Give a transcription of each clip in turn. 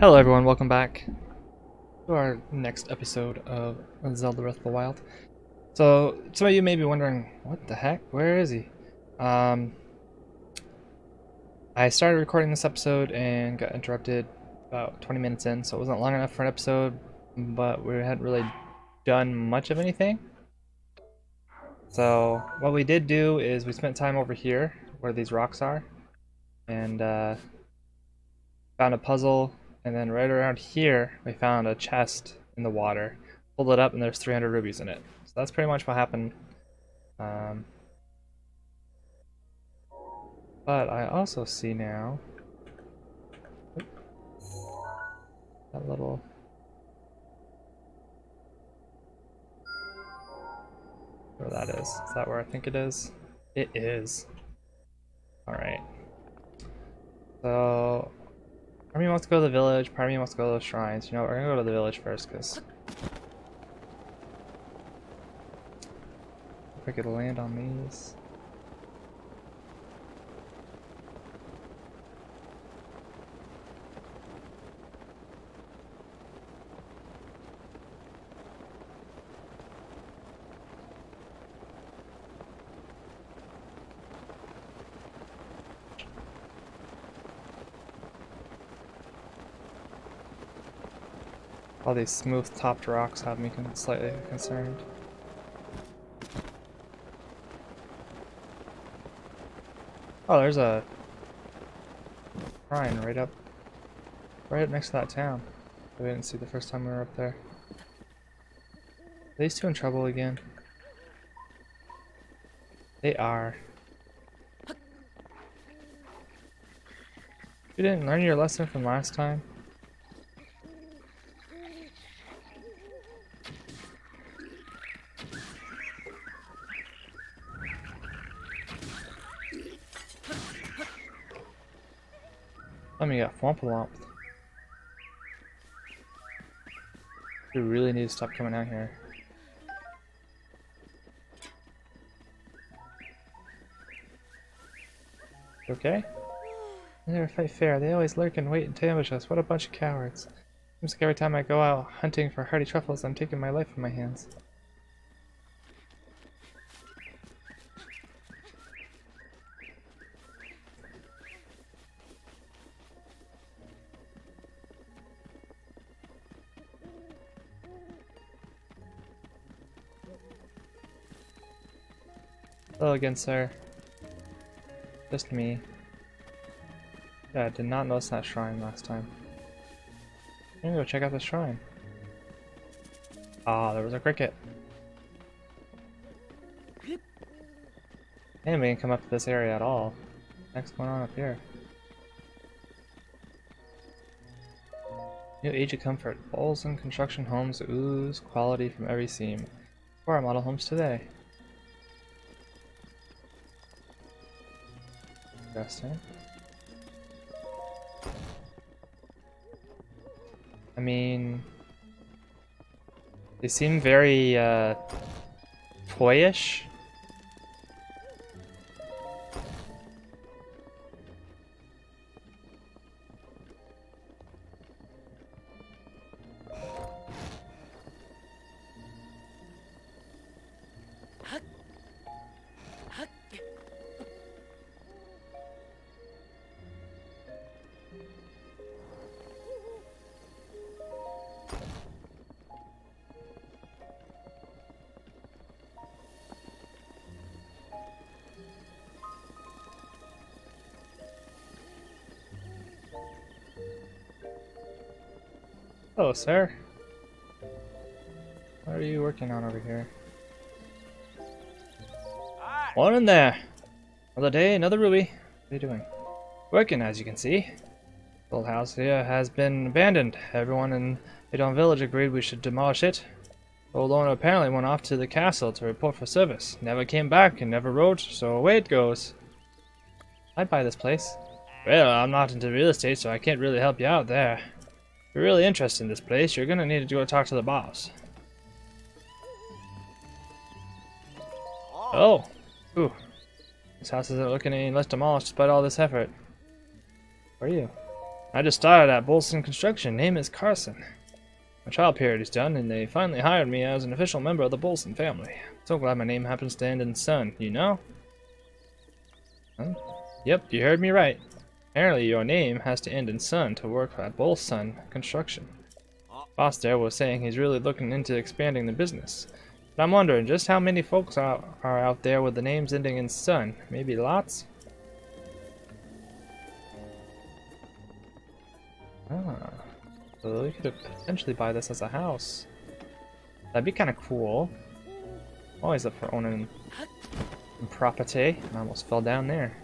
Hello everyone, welcome back to our next episode of Zelda Breath of the Wild. So, some of you may be wondering, what the heck? Where is he? I started recording this episode and got interrupted about 20 minutes in, so it wasn't long enough for an episode, but we hadn't really done much of anything. So, what we did do is we spent time over here, where these rocks are, and found a puzzle, and then right around here we found a chest in the water. Pulled it up and there's 300 rubies in it. So that's pretty much what happened. But I also see now that little where that is. Is that where I think it is? It is. Alright. So part of me wants to go to the village, part of me wants to go to those shrines. You know, we're gonna go to the village first, because if I could land on these. All these smooth-topped rocks have me slightly concerned. Oh, there's a shrine right up next to that town. I didn't see the first time we were up there. Are these two in trouble again? They are. You didn't learn your lesson from last time. I got Fwomp-a-Lomp. We really need to stop coming out here. Okay. They never fight fair. They always lurk and wait and ambush us. What a bunch of cowards. Seems like every time I go out hunting for hearty truffles, I'm taking my life in my hands. Hello again, sir. Just me. Yeah, I did not notice that shrine last time. I'm gonna go check out the shrine. Ah, there was a cricket. And we didn't come up to this area at all. What's going on up here? New age of comfort. Bolson Construction homes ooze quality from every seam. For our model homes today. Interesting. I mean, they seem very toyish. Hello, sir. What are you working on over here? Hi. One in there. Another day, another ruby. What are you doing? Working, as you can see. The old house here has been abandoned. Everyone in Hateno Village agreed we should demolish it. The old owner apparently went off to the castle to report for service. Never came back and never wrote, so away it goes. I'd buy this place. Well, I'm not into real estate, so I can't really help you out there. If you're really interested in this place, you're gonna need to go talk to the boss. Oh! Ooh. This house isn't looking any less demolished despite all this effort. Where are you? I just started at Bolson Construction. Name is Carson. My trial period is done, and they finally hired me as an official member of the Bolson family. So glad my name happens to end in Sun, you know? Huh? Yep, you heard me right. Apparently your name has to end in Sun to work at Bolson Construction. Boss there was saying he's really looking into expanding the business. But I'm wondering just how many folks are out there with the names ending in Sun. Maybe lots? Ah. So we could potentially buy this as a house. That'd be kinda cool. Always up for owning property. I almost fell down there.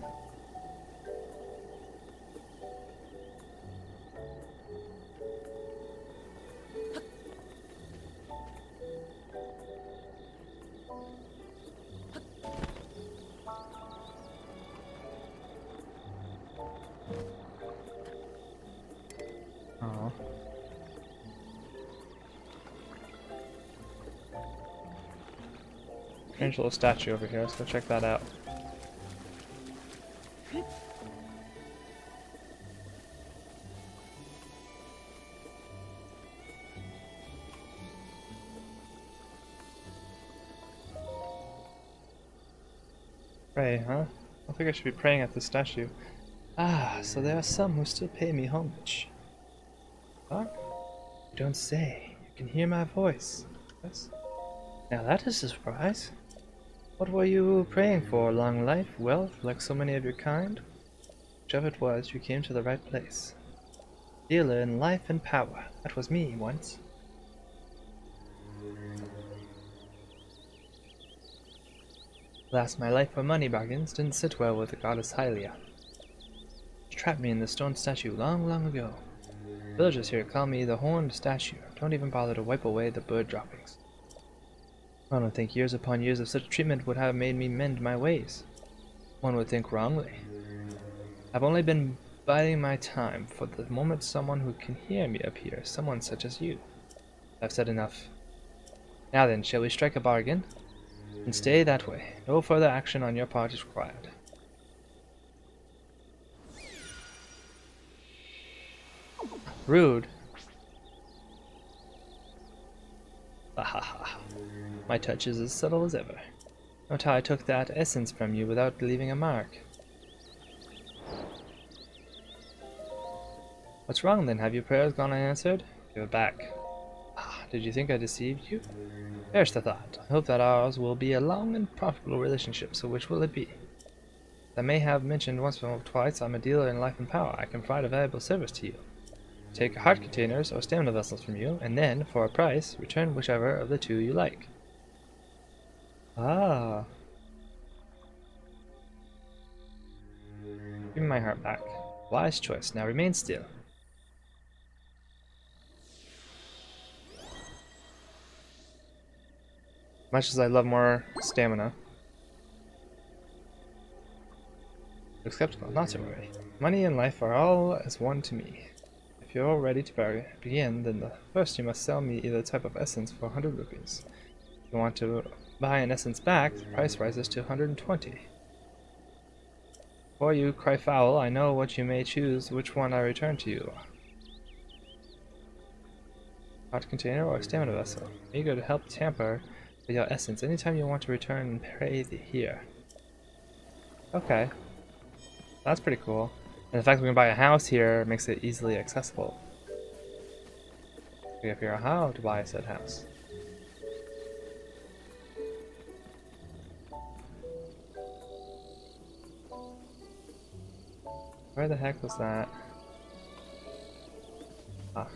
Strange little statue over here. Let's go check that out. Pray, huh? I think I should be praying at this statue. Ah, so there are some who still pay me homage. What? You don't say. You can hear my voice. Yes. Now that is a surprise. What were you praying for? Long life? Wealth? Like so many of your kind? Whichever it was, you came to the right place. Dealer in life and power. That was me once. Alas, my life for money bargains didn't sit well with the goddess Hylia. She trapped me in the stone statue long, long ago. The villagers here call me the Horned Statue. Don't even bother to wipe away the bird droppings. I don't think years upon years of such treatment would have made me mend my ways. One would think wrongly. I've only been biding my time for the moment someone who can hear me appears, someone such as you. I've said enough. Now then, shall we strike a bargain? And stay that way. No further action on your part is required. Rude. Ha ha ha. My touch is as subtle as ever. Note how I took that essence from you without leaving a mark. What's wrong then? Have your prayers gone unanswered? Give it back. Ah, did you think I deceived you? Perish the thought. I hope that ours will be a long and profitable relationship, so which will it be? As I may have mentioned once or twice, I'm a dealer in life and power. I can provide a valuable service to you. Take heart containers or stamina vessels from you, and then, for a price, return whichever of the two you like. Ah. Give me my heart back. Wise choice. Now remain still. Much as I love more stamina. Looks skeptical. Not so worried. Money and life are all as one to me. If you're all ready to begin, then first you must sell me either type of essence for 100 rupees. If you want to buy an essence back, the price rises to 120. Before you cry foul, I know what you may choose, which one I return to you. Hot container or stamina vessel. Eager to help tamper with your essence anytime you want to return, pray here. Okay. That's pretty cool. And the fact that we can buy a house here makes it easily accessible. We have here how to buy said house. Where the heck was that? Ah.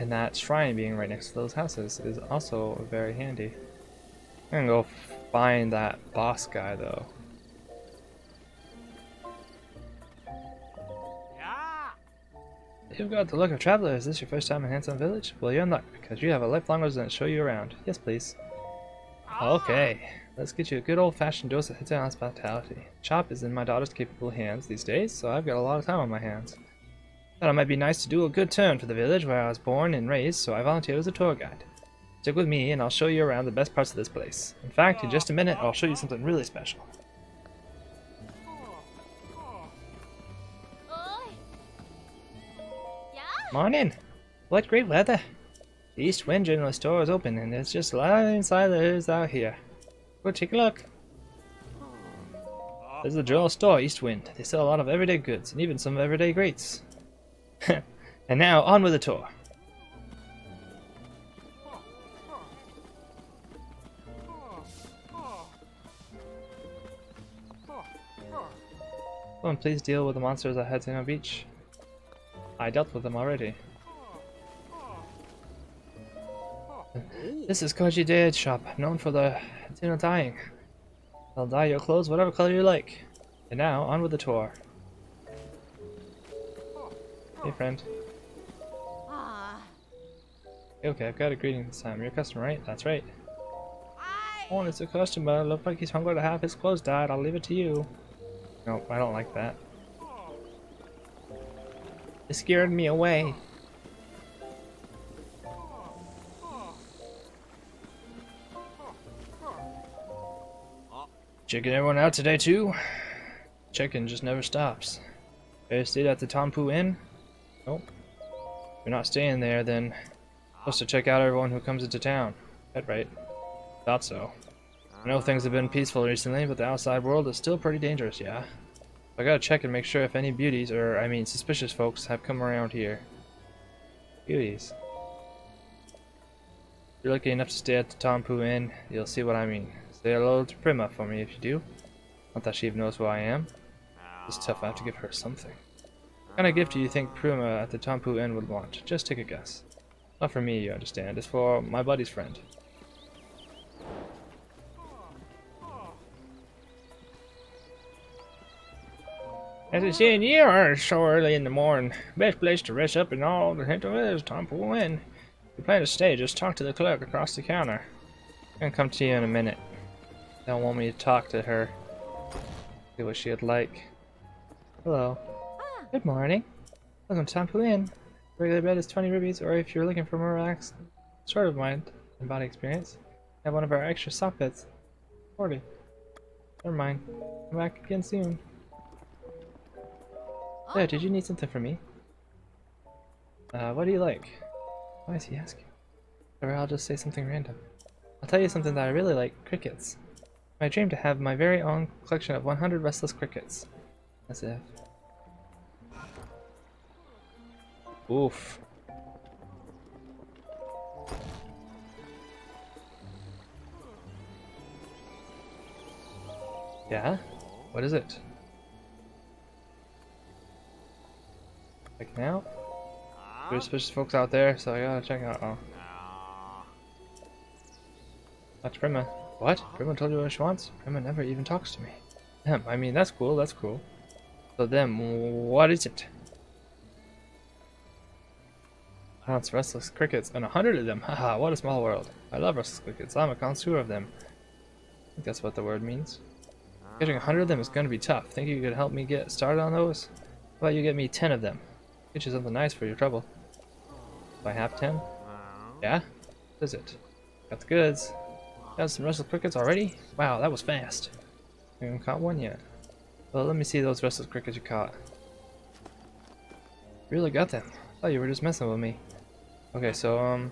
And that shrine being right next to those houses is also very handy. I'm gonna go find that boss guy though. Yeah. You've got the luck of Traveler. Is this your first time in Hudson Village? Well, you're in luck because you have a lifelong resident to show you around. Yes, please. Okay, let's get you a good old-fashioned dose of Hateno hospitality. Chop is in my daughter's capable hands these days, so I've got a lot of time on my hands. Thought it might be nice to do a good turn for the village where I was born and raised, so I volunteered as a tour guide. Stick with me, and I'll show you around the best parts of this place. In fact, in just a minute, I'll show you something really special. Morning! What great weather! The East Wind General Store is open and there's just a lot of insiders out here. Go take a look! There's the General Store, East Wind. They sell a lot of everyday goods and even some everyday greats. And now, on with the tour! Oh, and please deal with the monsters at Hateno Beach. I dealt with them already. This is Koshi Dye Shop, known for the Hateno dyeing. They'll dye your clothes whatever color you like. And now, on with the tour. Hey, friend. Okay, I've got a greeting this time. You're a customer, right? That's right. Oh, and it's a customer. Looks like he's hungry to have his clothes dyed. I'll leave it to you. Nope, I don't like that. It scared me away. Checking everyone out today too? Checking just never stops. I stayed at the Tampu Inn? Nope. If you're not staying there, then you're supposed to check out everyone who comes into town. That right. Thought so. I know things have been peaceful recently, but the outside world is still pretty dangerous, yeah? I gotta check and make sure if any beauties, or I mean suspicious folks, have come around here. Beauties. If you're lucky enough to stay at the Tampu Inn, you'll see what I mean. Say hello to Prima for me if you do. Not that she even knows who I am. It's tough, I have to give her something. What kind of gift do you think Prima at the Tampu Inn would want? Just take a guess. Not for me, you understand. It's for my buddy's friend. As it's in year, so early in the morning. Best place to rest up in all the Hateno is Tampu Inn. If you plan to stay, just talk to the clerk across the counter. I'm gonna come to you in a minute. They'll want me to talk to her. See what she'd like. Hello. Good morning. Welcome to Tampu Inn. Regular bed is 20 rupees, or if you're looking for more relaxed sort of mind and body experience, have one of our extra soft beds. 40. Never mind. Come back again soon. There, did you need something from me? What do you like? Why is he asking? Or I'll just say something random. I'll tell you something that I really like, crickets. My dream to have my very own collection of 100 restless crickets. As if. Oof. Yeah? What is it? Like now? There's suspicious folks out there, so I gotta check out. Oh. That's Prima. What? Prima told you what she wants? Prima never even talks to me. Damn, I mean, that's cool, that's cool. So then, what is it? Oh, it's restless crickets, and 100 of them. Haha, what a small world. I love restless crickets, I'm a connoisseur of them. I think that's what the word means. Getting 100 of them is gonna be tough. Think you could help me get started on those? How about you get me 10 of them? Get you something nice for your trouble. Do I have 10? Yeah? What is it? Got the goods. Got some restless crickets already? Wow, that was fast. I haven't caught one yet. Well, let me see those restless crickets you caught. Really got them. I thought you were just messing with me. Okay, so,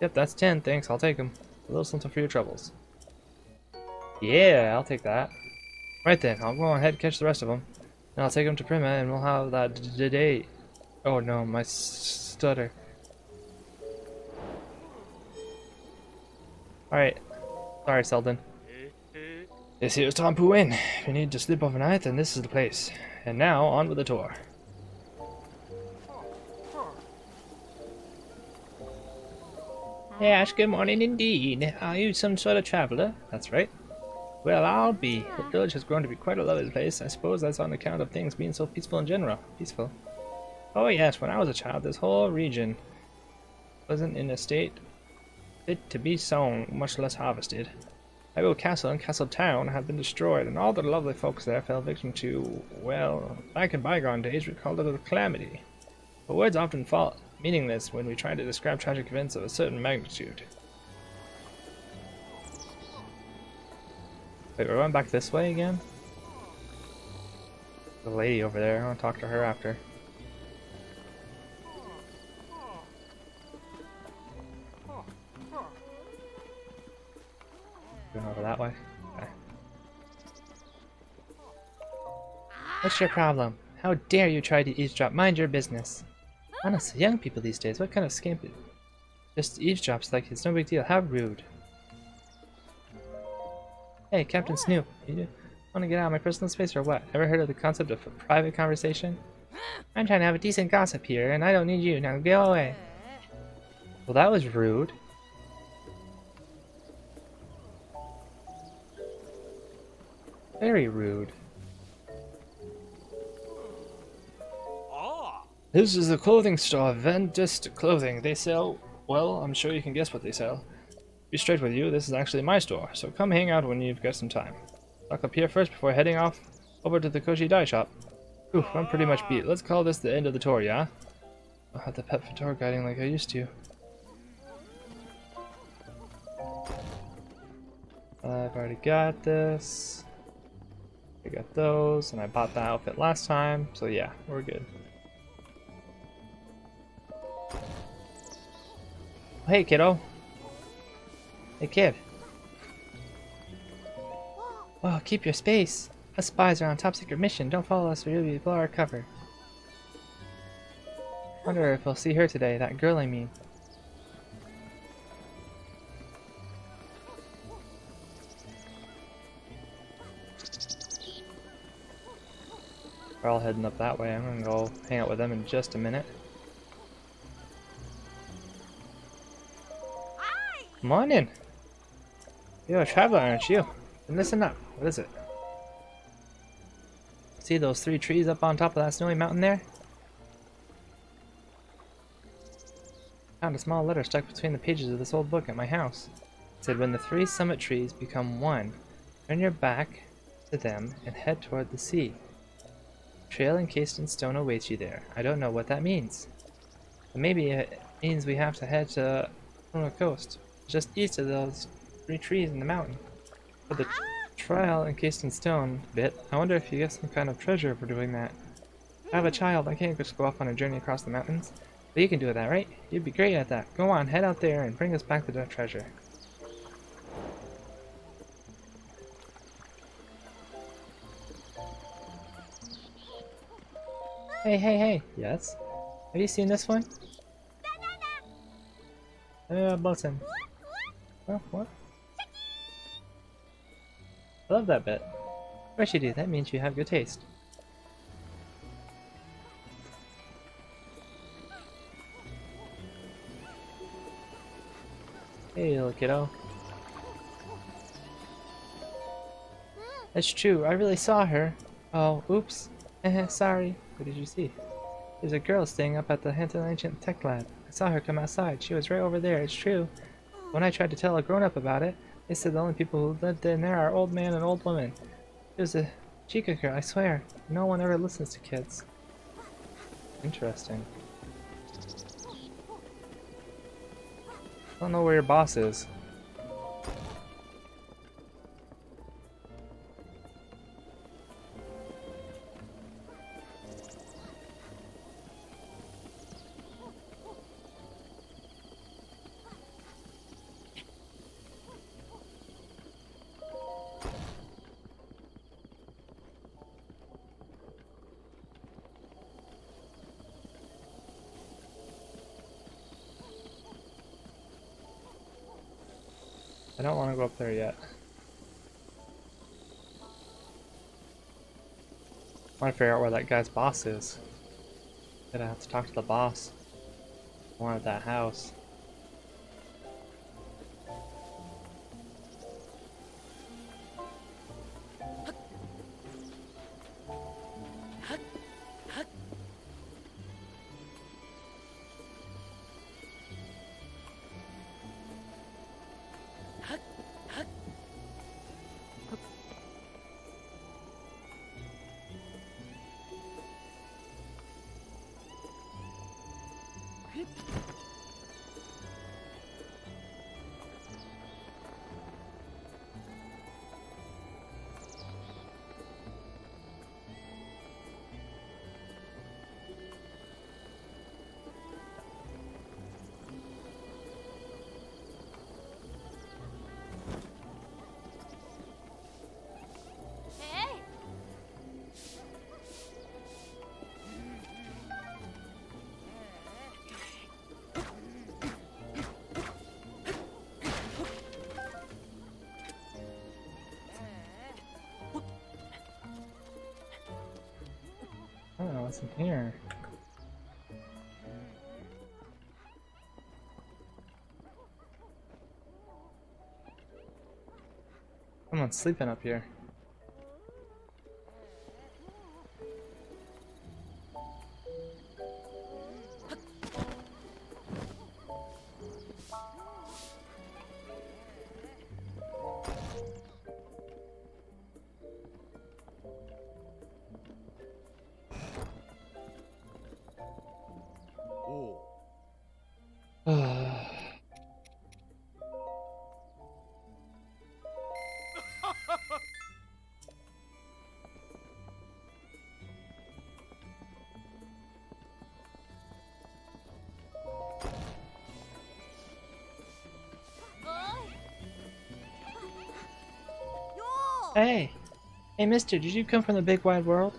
yep, that's 10. Thanks, I'll take them. A little something for your troubles. Yeah, I'll take that. Right then, I'll go ahead and catch the rest of them. And I'll take them to Prima and we'll have that today. Oh no, my stutter. Alright. Sorry, Selden. This here's Tampu Inn. If you need to sleep overnight, then this is the place. And now, on with the tour. Yes, good morning indeed. Are you some sort of traveler? That's right. Well, I'll be. The village has grown to be quite a lovely place. I suppose that's on account of things being so peaceful in general. Peaceful. Oh yes, when I was a child, this whole region wasn't in a state fit to be sown, much less harvested. My old castle and castle town have been destroyed, and all the lovely folks there fell victim to, well, back in bygone days we called it a calamity. But words often fall meaningless when we try to describe tragic events of a certain magnitude. Wait, we're going back this way again? The lady over there, I want to talk to her after. Going over that way? Okay. What's your problem? How dare you try to eavesdrop? Mind your business. Honestly, young people these days, what kind of scamp it? Just eavesdrops like it's no big deal. How rude. Hey, Captain Snoop, you want to get out of my personal space or what? Ever heard of the concept of a private conversation? I'm trying to have a decent gossip here, and I don't need you. Now go away. Well, that was rude. Very rude. This is a clothing store, Vendist Clothing. They sell, well, I'm sure you can guess what they sell. Be straight with you, this is actually my store, so come hang out when you've got some time. Lock up here first before heading off over to the Koshi Dye Shop. Oof, I'm pretty much beat. Let's call this the end of the tour, yeah? I'll have the pet for tour guiding like I used to. I've already got this. I got those, and I bought that outfit last time, so yeah, we're good. Hey, kiddo. Hey, kid. Well, keep your space. Us spies are on top secret mission. Don't follow us or you'll blow our cover. Wonder if we'll see her today. That girl, I mean. We're all heading up that way. I'm gonna go hang out with them in just a minute. Morning! You're a traveler, aren't you? And listen up. What is it? See those three trees up on top of that snowy mountain there? Found a small letter stuck between the pages of this old book at my house. It said, when the three summit trees become one, turn your back to them and head toward the sea. A trail encased in stone awaits you there. I don't know what that means. But maybe it means we have to head to the coast. Just east of those three trees in the mountain. For the trial encased in stone bit, I wonder if you get some kind of treasure for doing that. I have a child, I can't just go off on a journey across the mountains. But you can do that, right? You'd be great at that. Go on, head out there and bring us back the treasure. Hey, hey, hey! Yes? Have you seen this one? Bolson. Oh, what? I love that bit. Of course you do, that means you have good taste. Hey, little kiddo. That's true, I really saw her. Oh, oops. Sorry. What did you see? There's a girl staying up at the Hateno Ancient Tech Lab. I saw her come outside. She was right over there, it's true. When I tried to tell a grown-up about it, they said the only people who lived in there are old man and old woman. It was a chica girl, I swear. No one ever listens to kids. Interesting. I don't know where your boss is. I don't want to go up there yet. I want to figure out where that guy's boss is. I'm gonna have to talk to the boss. I wanted that house. what's in here? Someone's sleeping up here. Hey! Hey mister, did you come from the big wide world?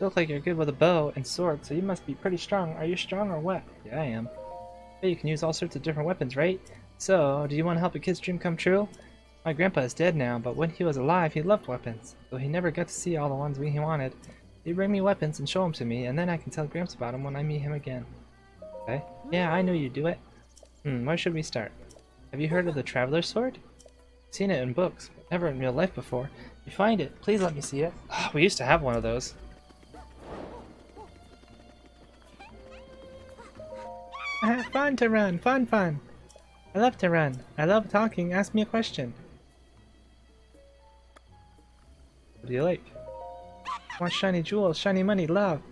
You look like you're good with a bow and sword, so you must be pretty strong. Are you strong or what? Yeah, I am. But you can use all sorts of different weapons, right? So, do you want to help a kid's dream come true? My grandpa is dead now, but when he was alive, he loved weapons. Though he never got to see all the ones he wanted. He'd bring me weapons and show them to me, and then I can tell Gramps about them when I meet him again. Okay? Yeah, I knew you'd do it. Where should we start? Have you heard of the Traveler's Sword? Seen it in books, but never in real life before. You find it, please let me see it. Oh, we used to have one of those. Fun to run, fun. I love to run. I love talking. Ask me a question. What do you like? I want shiny jewels, shiny money, love.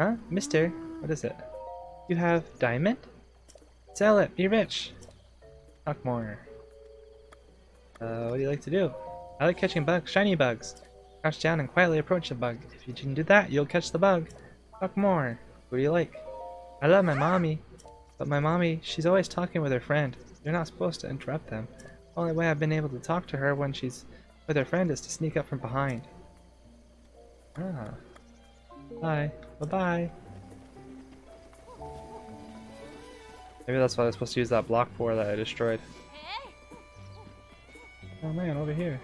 Huh? Mister, what is it? You have diamond? Sell it, be rich. Talk more. What do you like to do? I like catching bugs, shiny bugs. Crouch down and quietly approach the bug. If you can do that, you'll catch the bug. Talk more. What do you like? I love my mommy. But my mommy, she's always talking with her friend. You're not supposed to interrupt them. The only way I've been able to talk to her when she's with her friend is to sneak up from behind. Ah. Bye. Bye-bye. Maybe that's what I was supposed to use that block for that I destroyed. Oh man, over here.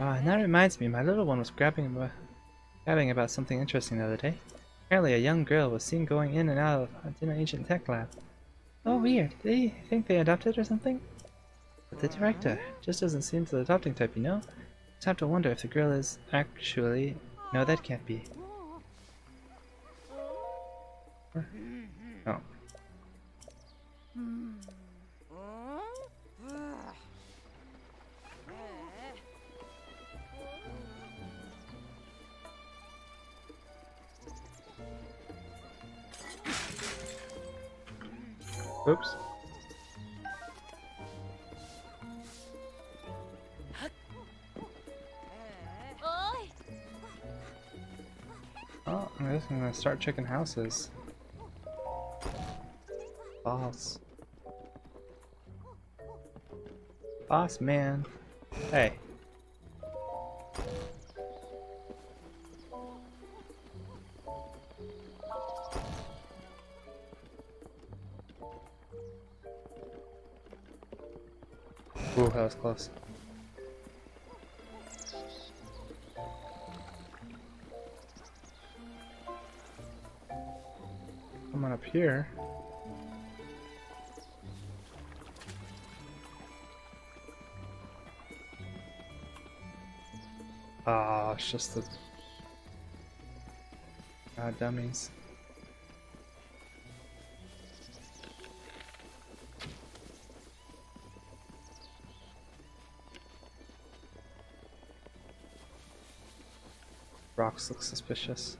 And that reminds me, my little one was gabbing about something interesting the other day. Apparently a young girl was seen going in and out of Hateno Ancient Tech Lab. Oh weird, they think they adopted or something? But the director just doesn't seem to the adopting type, you know? It's time to wonder if the girl is actually... No, that can't be. Oh. Oops. Oh, I guess I'm gonna start checking houses. Boss. Boss man. Hey. Ooh, that was close. Come on up here. Ah, it's just the dummies. Rocks look suspicious.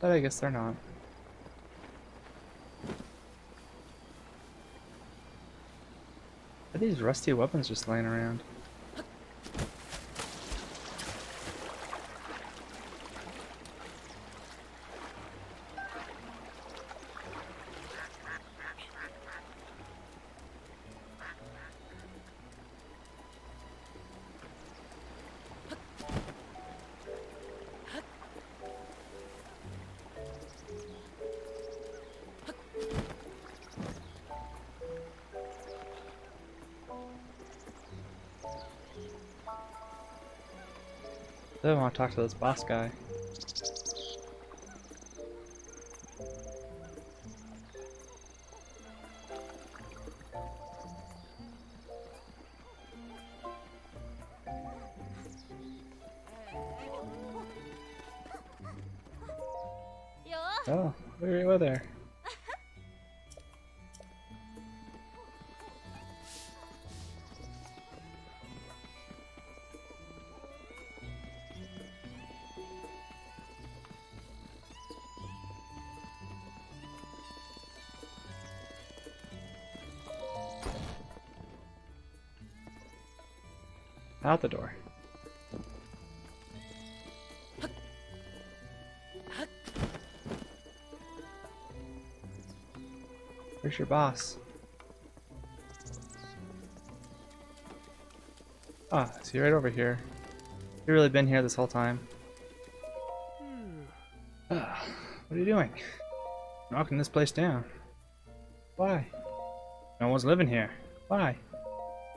But I guess they're not. Are these rusty weapons just laying around? Then I want to talk to this boss guy. Oh, weary weather. Out the door. Where's your boss? Ah, I see you right over here. You've really been here this whole time. What are you doing? Knocking this place down. Why? No one's living here. Why?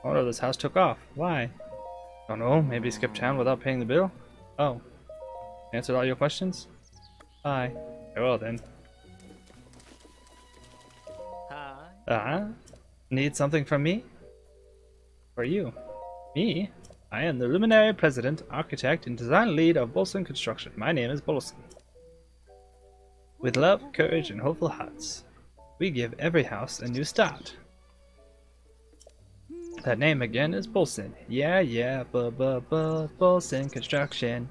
Oh no, this house took off. Why? Don't know, maybe skip town without paying the bill? Oh. Answered all your questions? Hi. Okay, well then. Hi. Need something from me? For you. Me? I am the luminary president, architect, and design lead of Bolson Construction. My name is Bolson. With love, courage, and hopeful hearts, we give every house a new start. That name again is Bolson. Yeah, yeah, buh, buh, buh, Bolson Construction.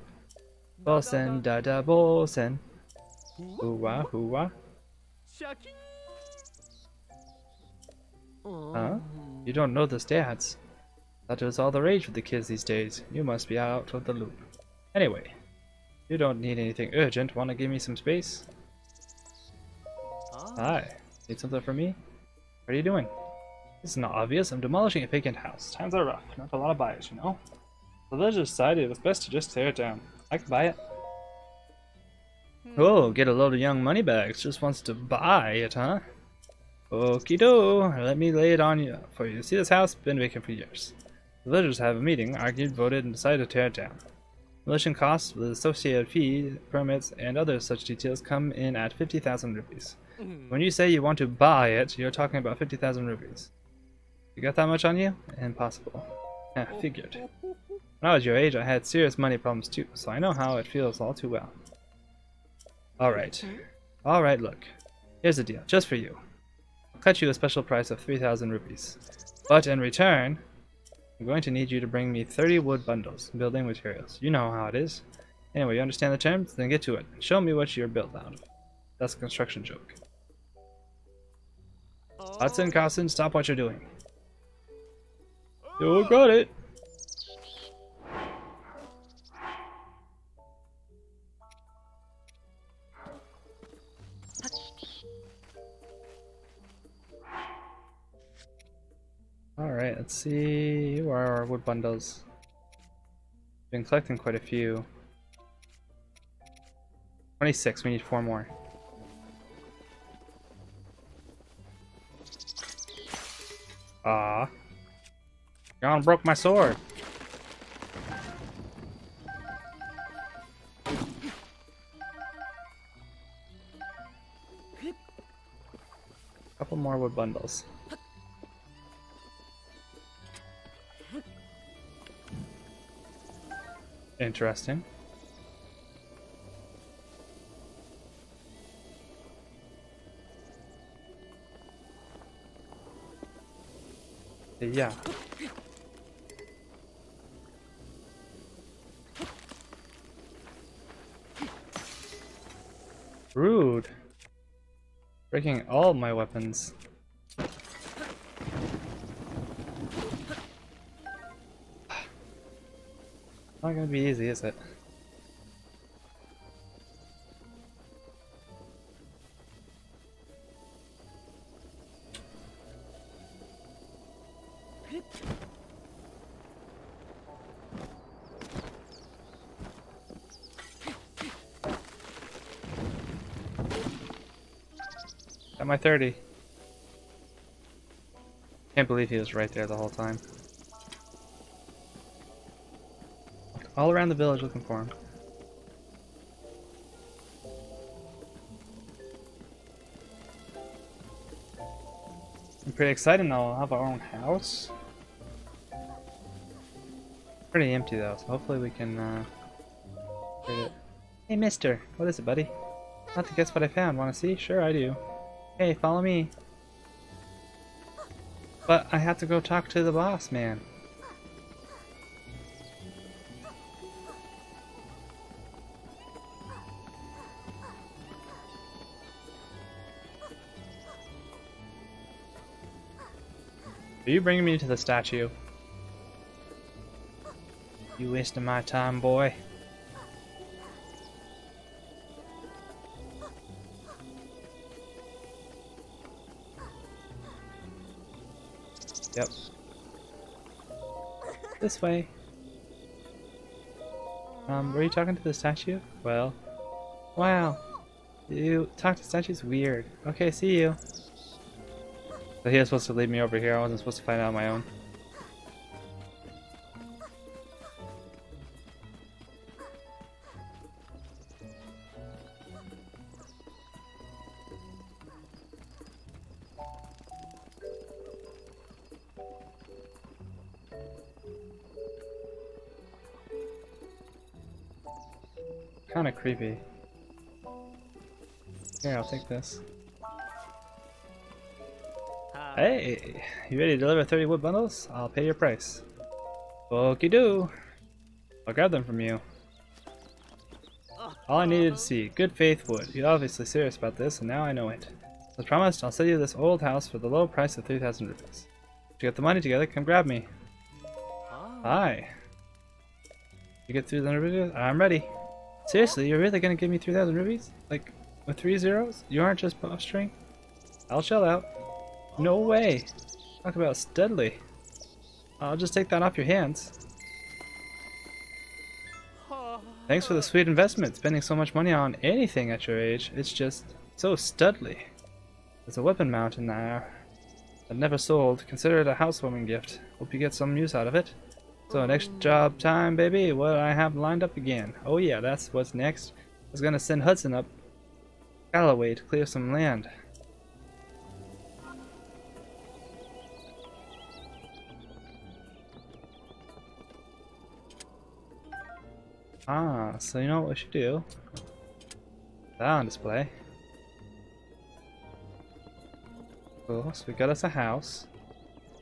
Bolson, da, da, Bolson. Hoo-wah, hoo-wah. Huh? You don't know this dance? That is all the rage with the kids these days. You must be out of the loop. Anyway, you don't need anything urgent. Wanna give me some space? Hi. Need something from me? What are you doing? It's not obvious. I'm demolishing a vacant house. Times are rough. Not a lot of buyers, you know? The villagers decided it was best to just tear it down. I can buy it. Oh, get a load of young moneybags. Just wants to buy it, huh? Okie doke. Let me lay it on you for you. See, this house been vacant for years. The villagers have a meeting, argued, voted, and decided to tear it down. Demolition costs with associated fee, permits, and other such details come in at 50,000 rupees. When you say you want to buy it, you're talking about 50,000 rupees. You got that much on you? Impossible. Yeah, figured. When I was your age, I had serious money problems too, so I know how it feels all too well. Alright. Alright, look. Here's the deal, just for you. I'll cut you a special price of 3,000 rupees. But in return, I'm going to need you to bring me 30 wood bundles, building materials. You know how it is. Anyway, you understand the terms? Then get to it. Show me what you're built out of. That's a construction joke. Hudson, Carson, stop what you're doing. You got it! Alright, let's see. Where are our wood bundles? Been collecting quite a few. 26, we need 4 more. Ah. Gone broke my sword. Couple more wood bundles. Interesting. Yeah. Rude. Breaking all my weapons. Not gonna be easy, is it? Got my 30. Can't believe he was right there the whole time. all around the village looking for him. I'm pretty excited now. We'll have our own house. Pretty empty though, so hopefully we can get it. Hey mister, what is it buddy? Not to guess what I found, wanna see? Sure I do. Hey, follow me. But I have to go talk to the boss man. Are you bringing me to the statue? You wasting my time, boy. Yep. This way. Were you talking to the statue? Well. Wow. You talk to statues? Weird. Okay, see you. So he was supposed to lead me over here. I wasn't supposed to find out on my own. Kinda creepy. Here, I'll take this. Hey, you ready to deliver 30 wood bundles? I'll pay your price. Okie do. I'll grab them from you. All I needed to see, good faith wood. You're obviously serious about this, and now I know it. As promised, I'll sell you this old house for the low price of 3,000 rupees. If you get the money together, come grab me. Hi. You get 3,000 rupees? I'm ready. Seriously, you're really gonna give me 3,000 rupees? Like, with 3 zeros? You aren't just posturing? I'll shell out. No way! Talk about steadily. I'll just take that off your hands. Thanks for the sweet investment, spending so much money on anything at your age. It's just so steadily. There's a weapon mount in there that never sold. Consider it a housewarming gift. Hope you get some use out of it. So next job time, baby, what I have lined up again. Oh yeah, that's what's next. I was gonna send Hudson up Galloway to clear some land. Ah, so you know what we should do? That on display. Cool, so we got us a house. How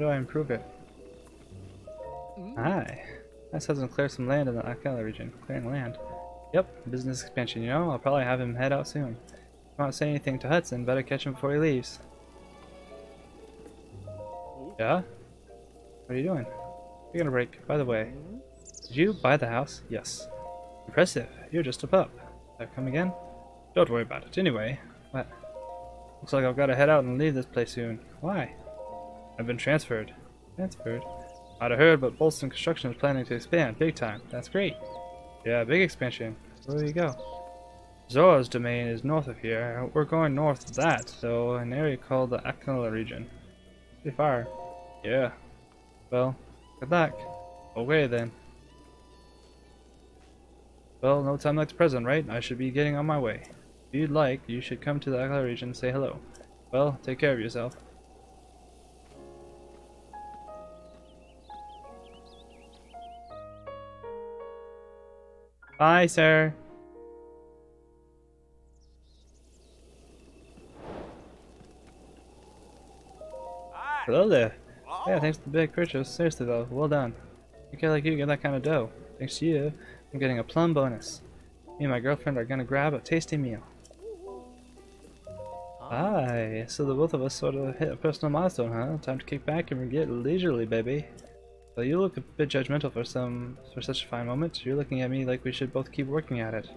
do I improve it? Aye. This doesn't clear some land in the Akkala region. Clearing land. Yep, business expansion, you know? I'll probably have him head out soon. If I don't say anything to Hudson, better catch him before he leaves. Yeah? What are you doing? You're gonna break. By the way, did you buy the house? Yes. Impressive. You're just a pup. Did I come again? Don't worry about it. Anyway, what? Looks like I've gotta head out and leave this place soon. Why? I've been transferred. Transferred? I'd have heard, but Bolson Construction is planning to expand big time. That's great. Yeah, big expansion. Where do you go? Zora's Domain is north of here. We're going north of that, so an area called the Akkala Region. Pretty far. Yeah. Well, good luck. Okay then. Well, no time like the present, right? I should be getting on my way. If you'd like, you should come to the Akkala Region and say hello. Well, take care of yourself. Bye, sir. Hi. Hello there. Oh. Yeah, thanks to the big purchase. Seriously though, well done. A kid like you get that kind of dough. Thanks to you, I'm getting a plum bonus. Me and my girlfriend are gonna grab a tasty meal. Hi. So the both of us sort of hit a personal milestone, huh? Time to kick back and get leisurely, baby. Well, you look a bit judgmental for such a fine moment. You're looking at me like we should both keep working at it.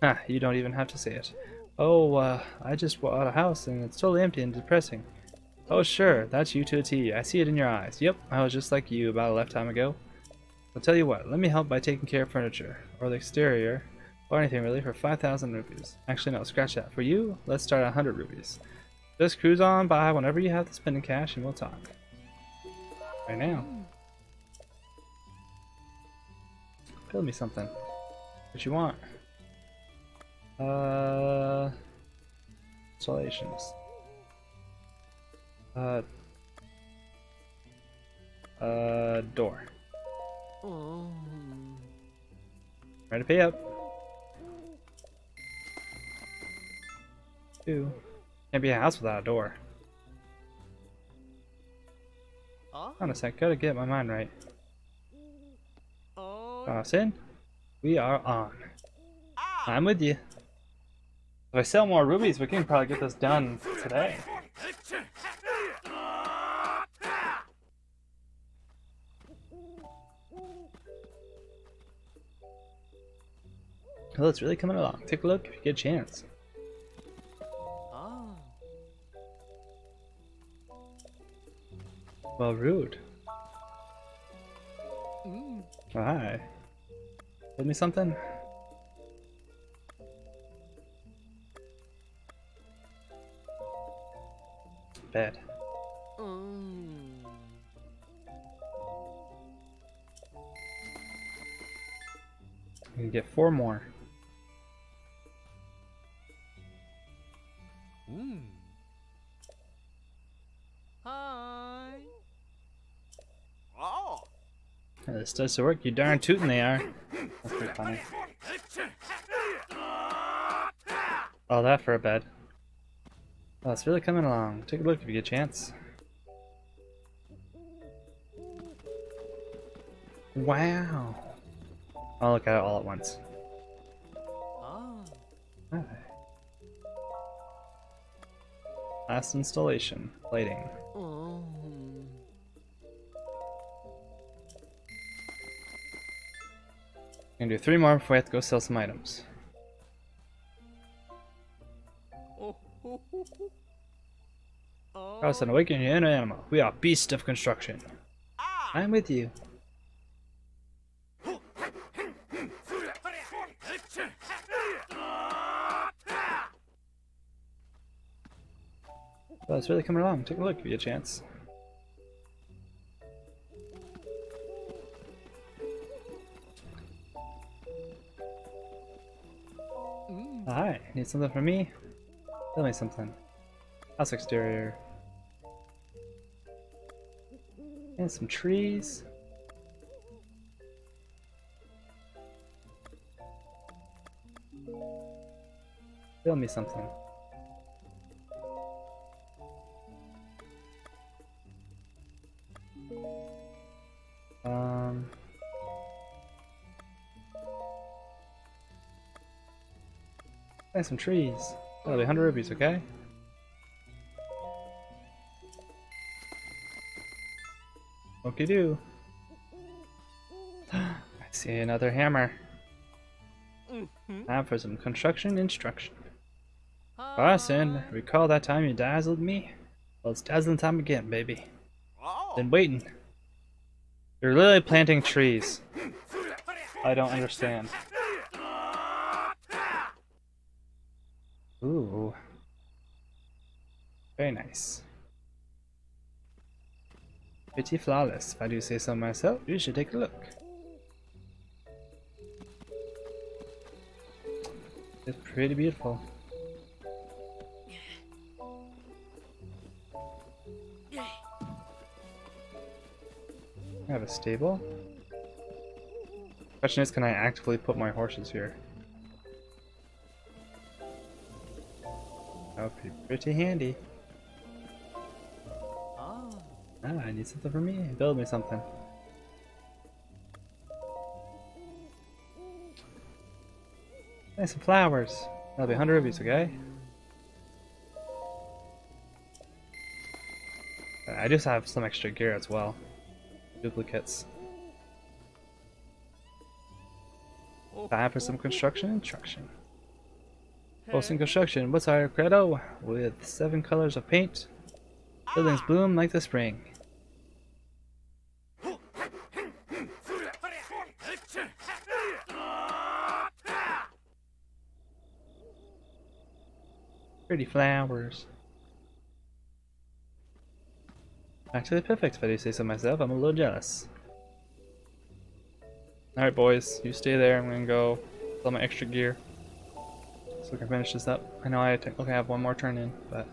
Ah, you don't even have to say it. Oh, I just bought a house and it's totally empty and depressing. Oh sure, that's you to a T. I see it in your eyes. Yep, I was just like you about a lifetime ago. I'll tell you what, let me help by taking care of furniture, or the exterior, or anything really for 5,000 rupees. Actually, no, scratch that. For you, let's start at 100 rupees. Just cruise on by whenever you have to spend in cash and we'll talk. Right now. Build me something. What you want? Installations. Door. Ready to pay up. Two. Can't be a house without a door. Hold on a sec, gotta get my mind right. Carson, we are on. I'm with you. If I sell more rubies, we can probably get this done today. Well, it's really coming along. Take a look if you get a chance. Well, rude. Hi. Give me something. Bed. You can get 4 more. This does the work, you darn tootin' they are. That's pretty funny. All that for a bed. Oh, it's really coming along. Take a look if you get a chance. Wow. I'll look at it all at once. Right. Last installation. Plating. I'm gonna do 3 more before I have to go sell some items. Carson, awaken your inner animal. We are beasts of construction. I'm with you. Well, it's really coming along. Take a look, give you a chance. Alright, need something from me? Tell me something. House exterior. And some trees. Tell me something. Plant some trees. That'll be 100 rupees, okay? Okie do. I see another hammer. Time for some construction instruction. Carson, recall that time you dazzled me? Well, it's dazzling time again, baby. Been waiting. You're literally planting trees. I don't understand. Ooh. Very nice. Pretty flawless. If I do say so myself, you should take a look. It's pretty beautiful. I have a stable. Question is, can I actively put my horses here? That would be pretty handy. Ah, I need something for me. Build me something. Nice, some flowers. That'll be 100 rupees, okay? I just have some extra gear as well. Duplicates. Time for some construction instruction. Bolson Construction, what's our credo? With 7 colors of paint, buildings bloom like the spring. Pretty flowers. Actually perfect, if I do say so myself. I'm a little jealous. Alright boys, you stay there. I'm gonna go sell my extra gear so we can finish this up. I know I technically have one more turn in, but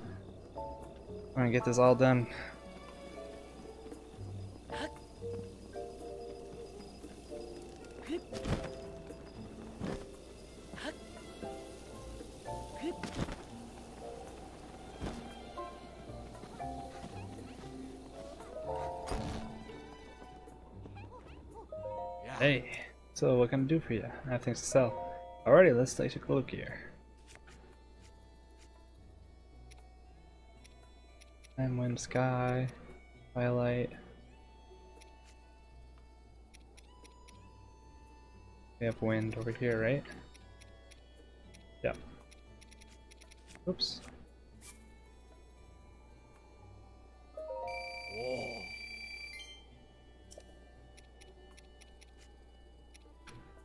I'm gonna get this all done. Hey, so what can I do for you? I have things to sell. Alrighty, let's take a look here. Time, wind, sky, twilight. We have wind over here, right? Yep. Oops.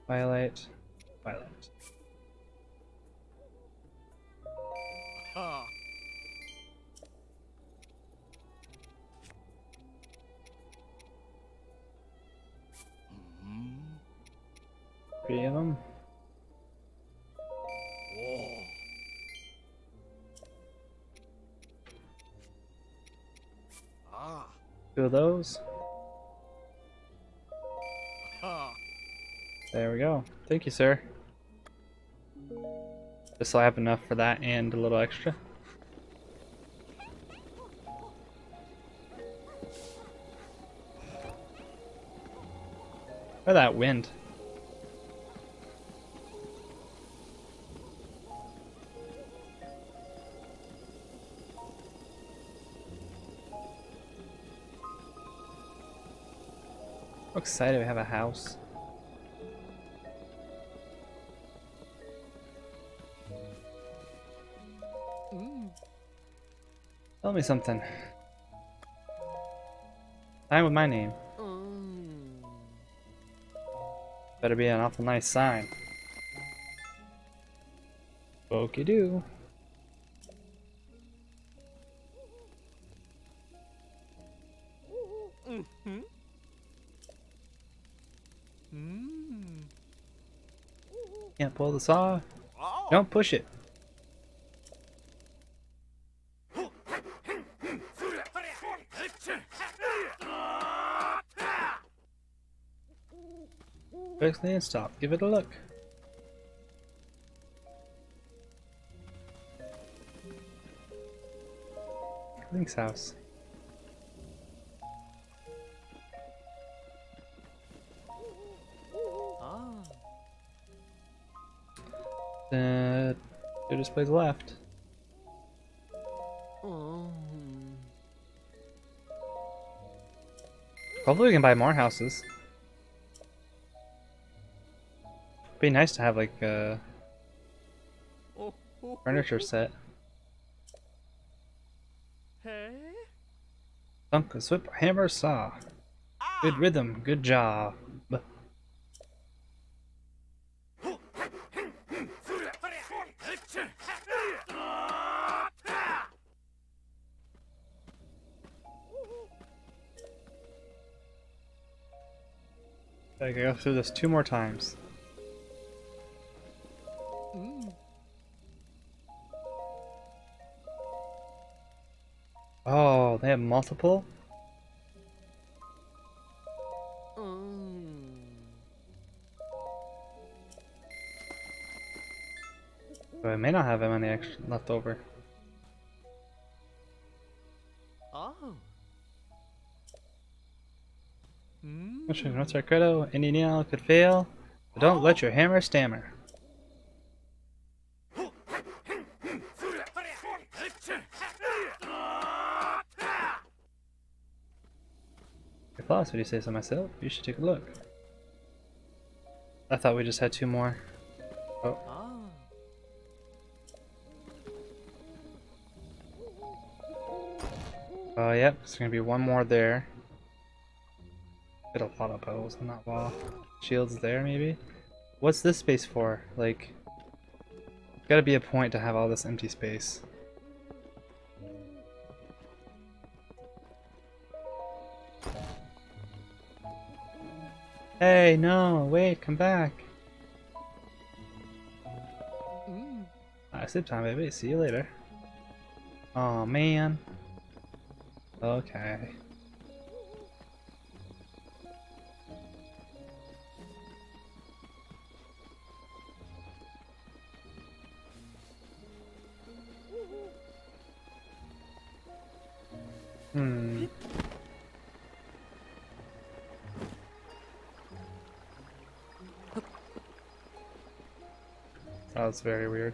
Twilight, Twilight. Huh. Three of them. Whoa. Ah. Two of those. There we go. Thank you, sir. This will have enough for that and a little extra. Or that wind. I'm excited we have a house. Tell me something. Sign with my name. Better be an awful nice sign. Okie do. Can't pull the saw. Don't push it. Fix the install. Give it a look. Link's house. Ah. The display's left. Oh. Hopefully we can buy more houses. Be nice to have like a furniture set. Thump, a whip, hammer, saw. Good rhythm, good job. I gotta go through this 2 more times. Oh, they have multiple? But I may not have any extra left over. Oh. What's our credo? Any nail could fail, but don't let your hammer stammer. Plus, would you say so myself? You should take a look. I thought we just had 2 more. Oh. Oh, yep. There's gonna be 1 more there. Get a lot of bows on that wall. Shields there, maybe. What's this space for? Like, gotta be a point to have all this empty space. Hey, no, wait, come back. Alright, sleep time, baby. See you later. Oh man. Okay. That's very weird.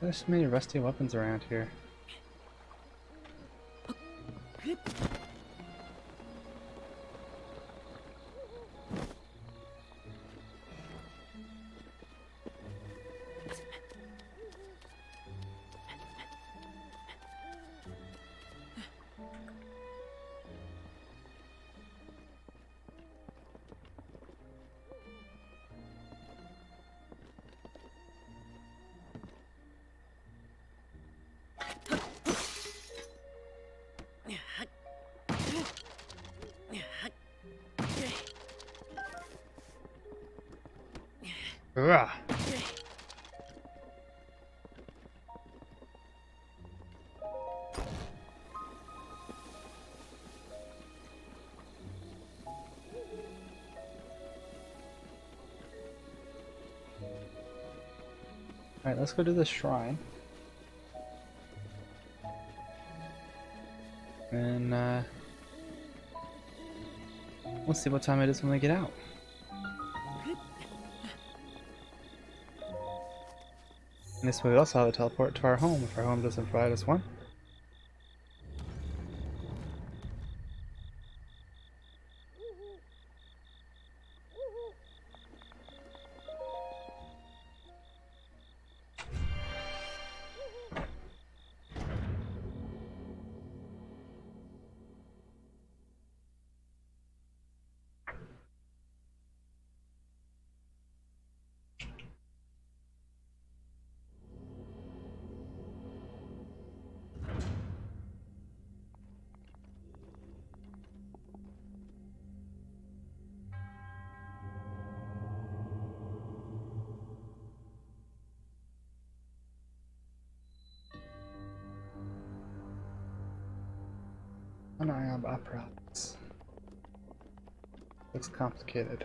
There's so many rusty weapons around here. Alright, let's go to the shrine. And we'll see what time it is when we get out. And this way we also have a teleport to our home if our home doesn't provide us one. Looks complicated.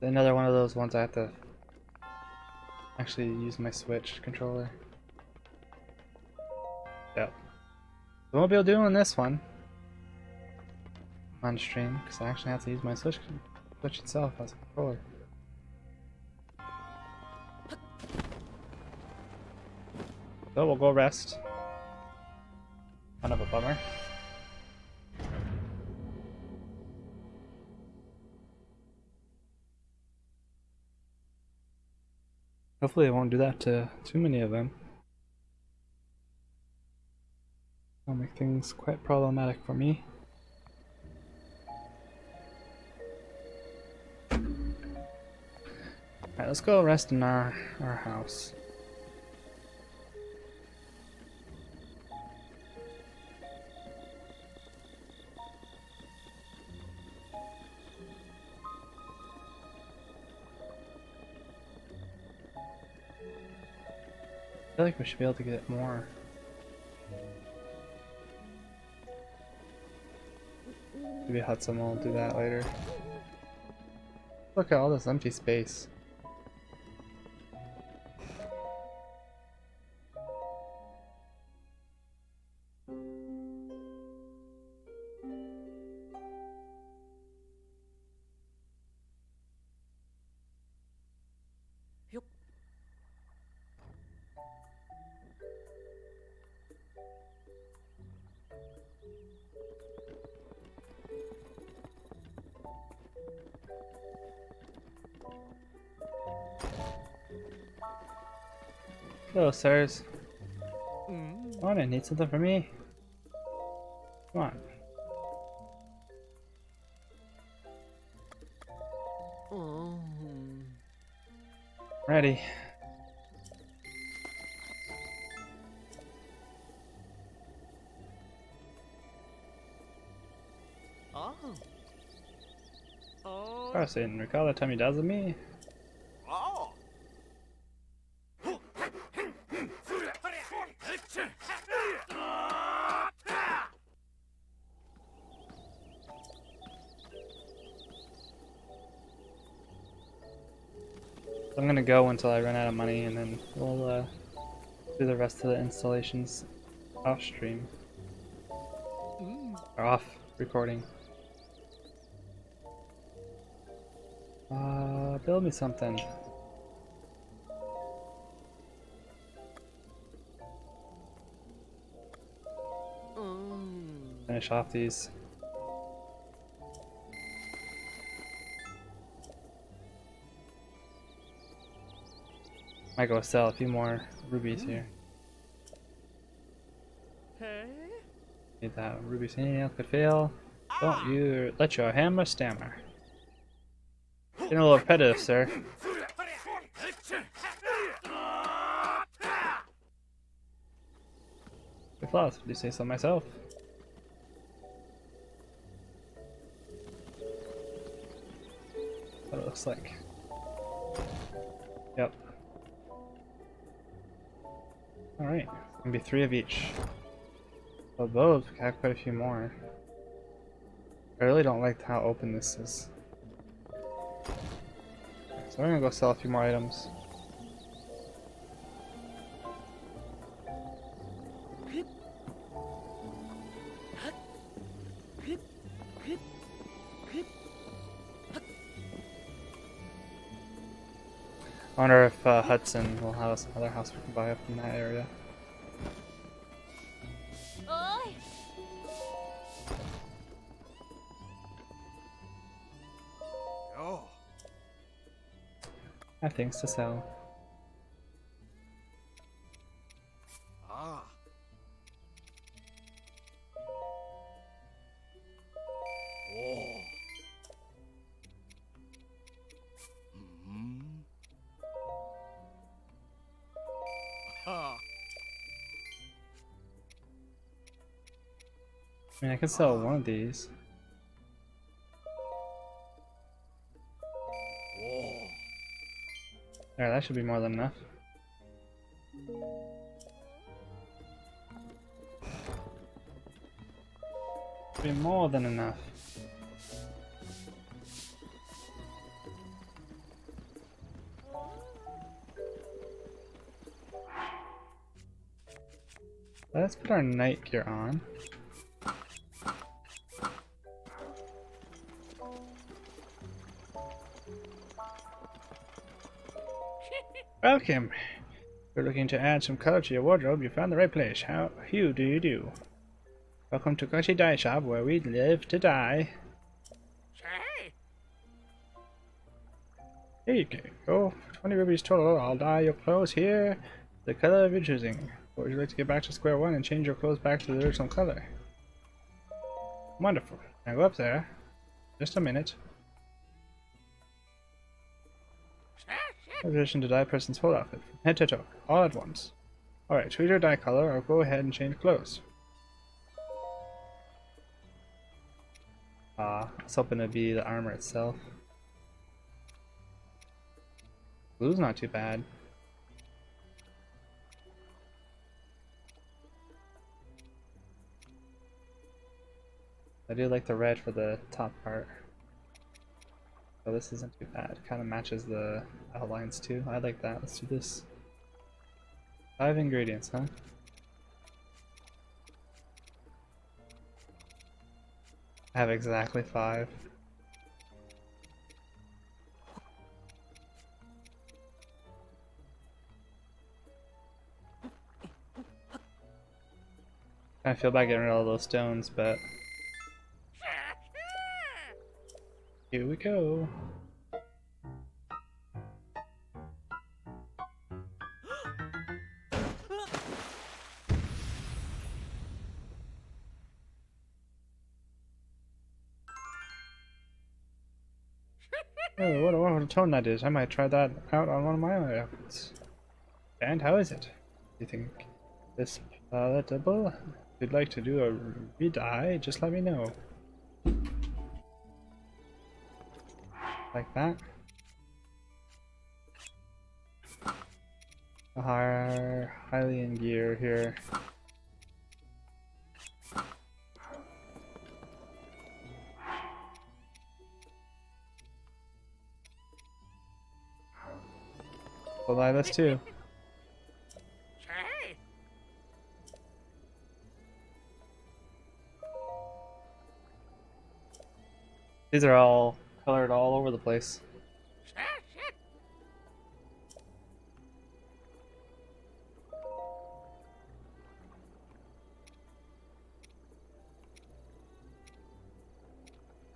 Another one of those ones I have to actually use my Switch controller. Yep. I won't be able to do it on this one on stream because I actually have to use my Switch itself as a controller. So we'll go rest. Kind of a bummer. Hopefully I won't do that to too many of them. That'll make things quite problematic for me. Alright, let's go rest in our house. I feel like we should be able to get more. Maybe Hudson will do that later. Look at all this empty space. Hello, sirs. Come on, I need something for me. Come on. Ready. Carson, recall the time you dazzled me? Oh. I'm gonna go until I run out of money, and then we'll do the rest of the installations off stream. Or off recording. Build me something. Finish off these. Might go sell a few more rubies here. Hey. Need that rubies. Anything else could fail. Don't you let your hammer stammer. Getting a little repetitive, sir. The flaws, do you say so myself? That's what it looks like. Yep. Alright, it's gonna be 3 of each. Well, those, we got quite a few more. I really don't like how open this is. So I'm gonna go sell a few more items. I wonder if Hudson will have us another house we can buy up in that area. I have things to sell. I mean, I could sell one of these. Alright, that should be more than enough. Be more than enough. Let's put our night gear on. Welcome! If you're looking to add some color to your wardrobe, you found the right place. How do you do? Welcome to Koshi Dye Shop, where we live to die. Hey! Here you go. For 20 rubies total, I'll dye your clothes here, the color of your choosing. Or would you like to get back to square one and change your clothes back to the original color? Wonderful. Now go up there. Just a minute. Position to dye a person's whole outfit, from head to toe, all at once. Alright, choose your dye color or go ahead and change clothes. I was hoping it'd be the armor itself. Blue's not too bad. I do like the red for the top part. Oh, this isn't too bad. Kind of matches the outlines too. I like that. Let's do this. 5 ingredients, huh? I have exactly 5. I feel bad getting rid of all those stones, but. Here we go. Oh, what a tone that is. I might try that out on one of my outfits. And how is it? You think this palatable? If you'd like to do a redye, just let me know. Like that. Our Hylian gear here. We'll buy this too. These are all colored all over the place.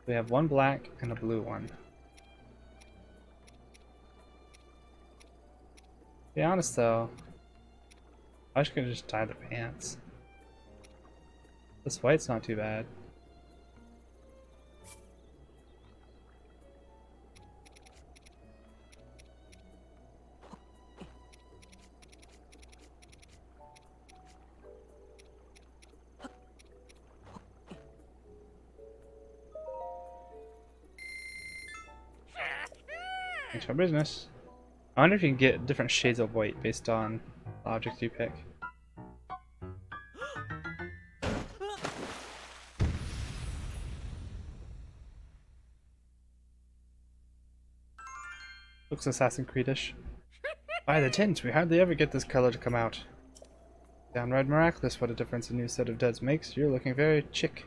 We have one black and a blue one. To be honest though, I should just dye the pants. This white's not too bad. Business. I wonder if you can get different shades of white based on the objects you pick. Looks Assassin's Creed-ish. By the tint, we hardly ever get this color to come out. Downright miraculous what a difference a new set of duds makes. You're looking very chic.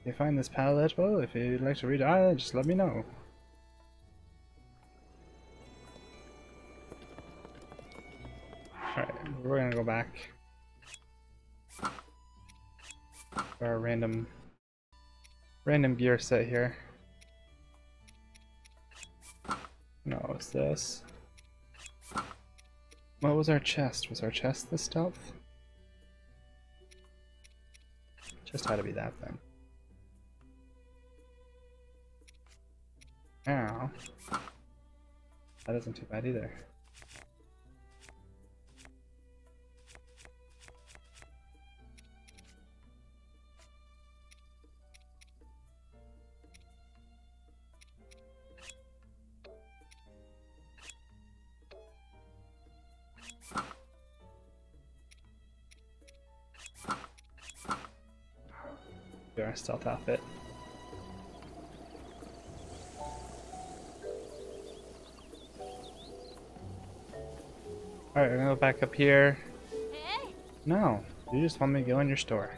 If you find this palette, well, if you'd like to read it, just let me know. We're gonna go back for our random gear set here. No, what's this? What was our chest? Was our chest the stealth? Just had to be that then. Now that isn't too bad either. Our stealth outfit. Alright, we're gonna go back up here. Hey. No, you just want me to go in your store.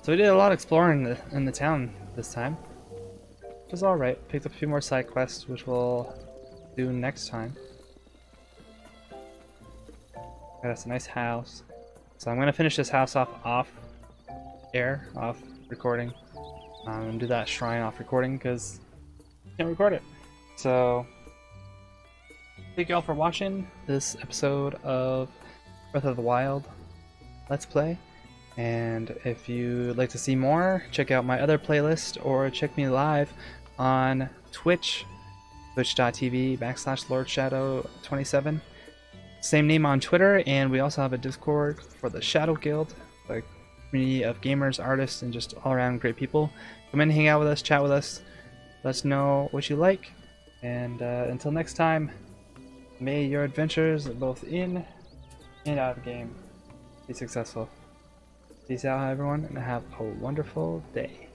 So we did a lot of exploring in the town this time. Which is alright. Picked up a few more side quests, which we'll do next time. Got us a nice house. So I'm gonna finish this house off recording, and do that shrine off recording because I can't record it. So thank you all for watching this episode of Breath of the Wild Let's Play, and if you'd like to see more, check out my other playlist or check me live on Twitch, twitch.tv/LordShadow27. Same name on Twitter, and we also have a Discord for the Shadow Guild, a community of gamers, artists, and just all-around great people. Come in, hang out with us, chat with us, let us know what you like, and until next time, may your adventures, both in and out of game, be successful. Peace out, everyone, and have a wonderful day.